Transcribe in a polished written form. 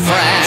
friend.